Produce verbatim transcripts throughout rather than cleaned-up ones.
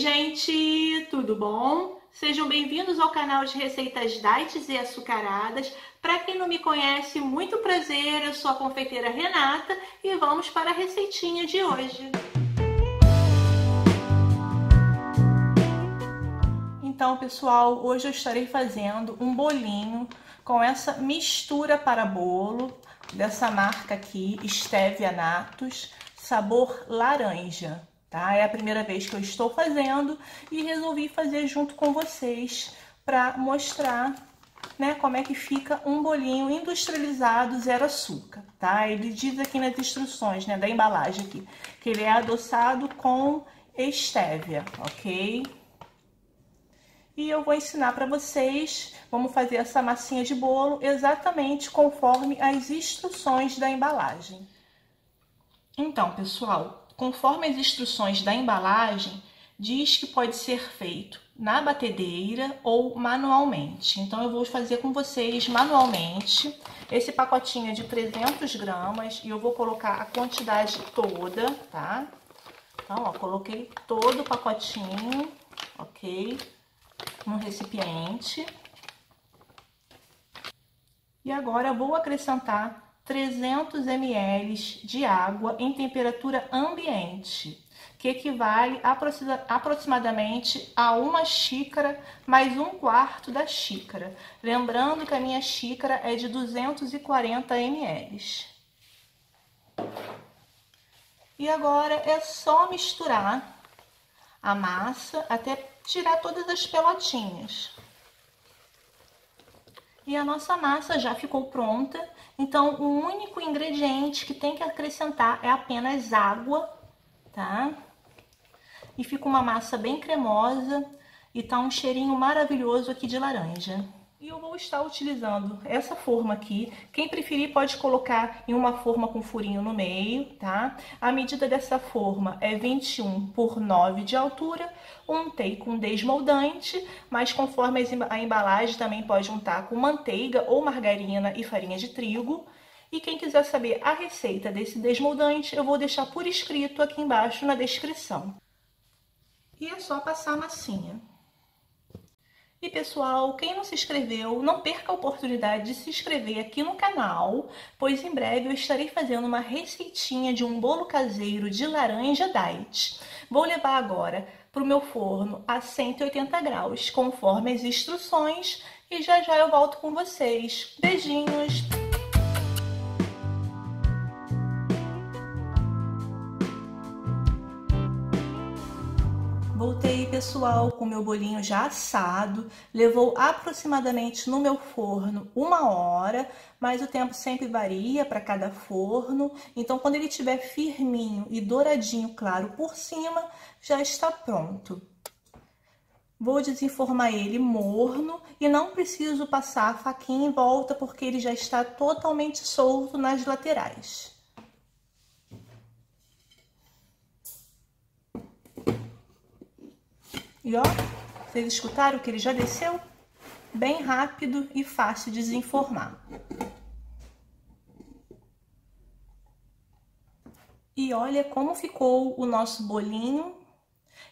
gente, tudo bom? Sejam bem-vindos ao canal de receitas diets e açucaradas. Para quem não me conhece, muito prazer, eu sou a confeiteira Renata e vamos para a receitinha de hoje. Então, pessoal, hoje eu estarei fazendo um bolinho com essa mistura para bolo dessa marca aqui, Stevia Natus, sabor laranja. Tá? É a primeira vez que eu estou fazendo e resolvi fazer junto com vocês para mostrar, né, como é que fica um bolinho industrializado zero açúcar, tá? Ele diz aqui nas instruções, né, da embalagem aqui, que ele é adoçado com estévia, ok? E eu vou ensinar para vocês, vamos fazer essa massinha de bolo exatamente conforme as instruções da embalagem. Então, pessoal, conforme as instruções da embalagem, diz que pode ser feito na batedeira ou manualmente. Então, eu vou fazer com vocês manualmente. Esse pacotinho é de trezentas gramas e eu vou colocar a quantidade toda, tá? Então, ó, coloquei todo o pacotinho, ok? No recipiente. E agora eu vou acrescentar trezentos mililitros de água em temperatura ambiente, que equivale aproximadamente a uma xícara mais um quarto da xícara. Lembrando que a minha xícara é de duzentos e quarenta mililitros. E agora é só misturar a massa até tirar todas as pelotinhas. E a nossa massa já ficou pronta, então o único ingrediente que tem que acrescentar é apenas água, tá? E fica uma massa bem cremosa e tá um cheirinho maravilhoso aqui de laranja. E eu vou estar utilizando essa forma aqui, quem preferir pode colocar em uma forma com furinho no meio, tá? A medida dessa forma é vinte e um por nove de altura, untei com desmoldante, mas conforme a embalagem também pode untar com manteiga ou margarina e farinha de trigo. E quem quiser saber a receita desse desmoldante, eu vou deixar por escrito aqui embaixo na descrição. E é só passar a massinha. E pessoal, quem não se inscreveu, não perca a oportunidade de se inscrever aqui no canal, pois em breve eu estarei fazendo uma receitinha de um bolo caseiro de laranja diet. Vou levar agora para o meu forno a cento e oitenta graus, conforme as instruções, e já já eu volto com vocês. Beijinhos! Voltei, pessoal, com meu bolinho já assado, levou aproximadamente no meu forno uma hora, mas o tempo sempre varia para cada forno, então quando ele estiver firminho e douradinho claro por cima, já está pronto. Vou desenformar ele morno e não preciso passar a faquinha em volta porque ele já está totalmente solto nas laterais. E ó, vocês escutaram que ele já desceu? Bem rápido e fácil de desenformar. E olha como ficou o nosso bolinho.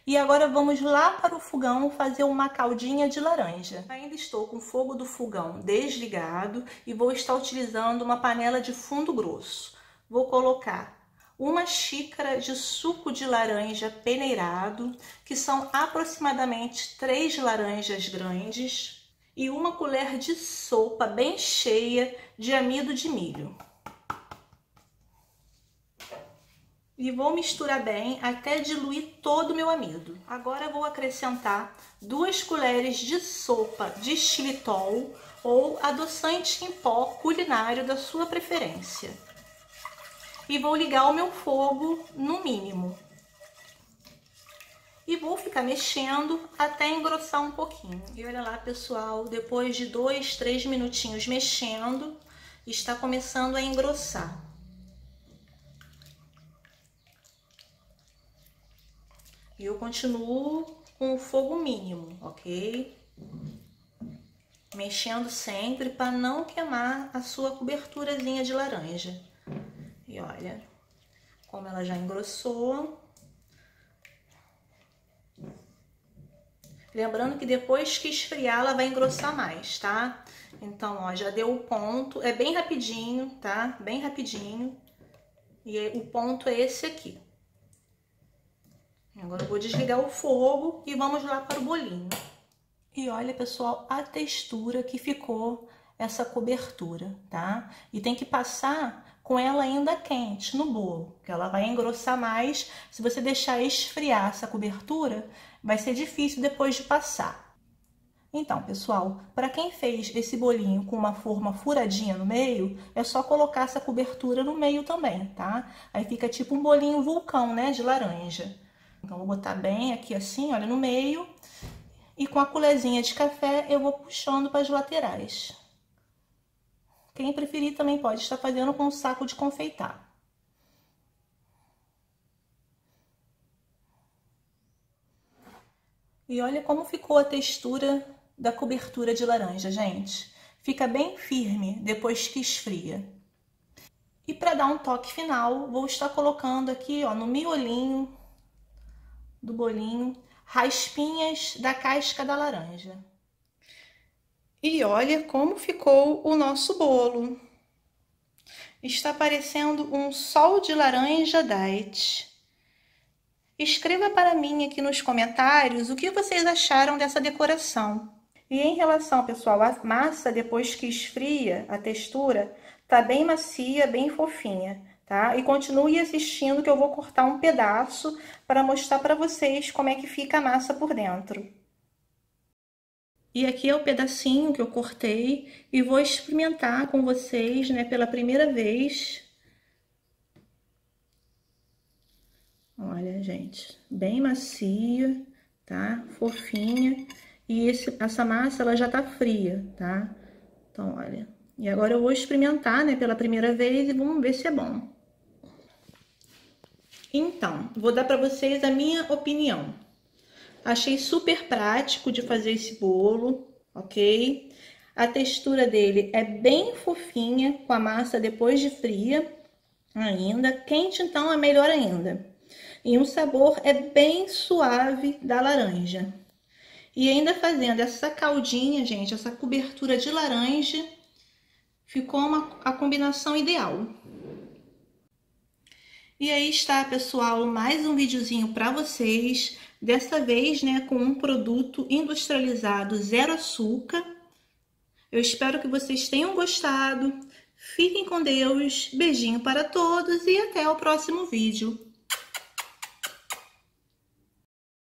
E agora vamos lá para o fogão fazer uma caldinha de laranja. Ainda estou com o fogo do fogão desligado e vou estar utilizando uma panela de fundo grosso. Vou colocar uma xícara de suco de laranja peneirado, que são aproximadamente três laranjas grandes, e uma colher de sopa bem cheia de amido de milho. E vou misturar bem até diluir todo o meu amido. Agora vou acrescentar duas colheres de sopa de xilitol ou adoçante em pó culinário da sua preferência. E vou ligar o meu fogo no mínimo. E vou ficar mexendo até engrossar um pouquinho. E olha lá, pessoal, depois de dois, três minutinhos mexendo, está começando a engrossar. E eu continuo com o fogo mínimo, ok? Mexendo sempre para não queimar a sua coberturazinha de laranja. E olha como ela já engrossou. Lembrando que depois que esfriar, ela vai engrossar mais, tá? Então, ó, já deu o ponto. É bem rapidinho, tá? Bem rapidinho. E o ponto é esse aqui. Agora eu vou desligar o fogo e vamos lá para o bolinho. E olha, pessoal, a textura que ficou essa cobertura, tá? E tem que passar com ela ainda quente no bolo, que ela vai engrossar mais. Se você deixar esfriar essa cobertura, vai ser difícil depois de passar. Então, pessoal, para quem fez esse bolinho com uma forma furadinha no meio, é só colocar essa cobertura no meio também, tá? Aí fica tipo um bolinho vulcão, né, de laranja. Então, vou botar bem aqui assim, olha, no meio. E com a colherzinha de café, eu vou puxando para as laterais. Quem preferir também pode estar fazendo com um saco de confeitar. E olha como ficou a textura da cobertura de laranja, gente. Fica bem firme depois que esfria. E para dar um toque final, vou estar colocando aqui, ó, no miolinho do bolinho, raspinhas da casca da laranja. E olha como ficou o nosso bolo. Está parecendo um sol de laranja diet. Escreva para mim aqui nos comentários o que vocês acharam dessa decoração. E em relação, pessoal, à massa, depois que esfria a textura, tá bem macia, bem fofinha, tá? E continue assistindo que eu vou cortar um pedaço para mostrar para vocês como é que fica a massa por dentro. E aqui é o pedacinho que eu cortei e vou experimentar com vocês, né, pela primeira vez. Olha, gente, bem macia, tá? Fofinha. E esse, essa massa, ela já tá fria, tá? Então, olha. E agora eu vou experimentar, né, pela primeira vez e vamos ver se é bom. Então, vou dar pra vocês a minha opinião. Achei super prático de fazer esse bolo, ok? A textura dele é bem fofinha, com a massa depois de fria ainda. Quente, então, é melhor ainda. E o sabor é bem suave da laranja. E ainda fazendo essa caldinha, gente, essa cobertura de laranja, ficou uma, a combinação ideal. E aí está, pessoal, mais um videozinho para vocês. Dessa vez, né, com um produto industrializado zero açúcar. Eu espero que vocês tenham gostado. Fiquem com Deus, beijinho para todos e até o próximo vídeo.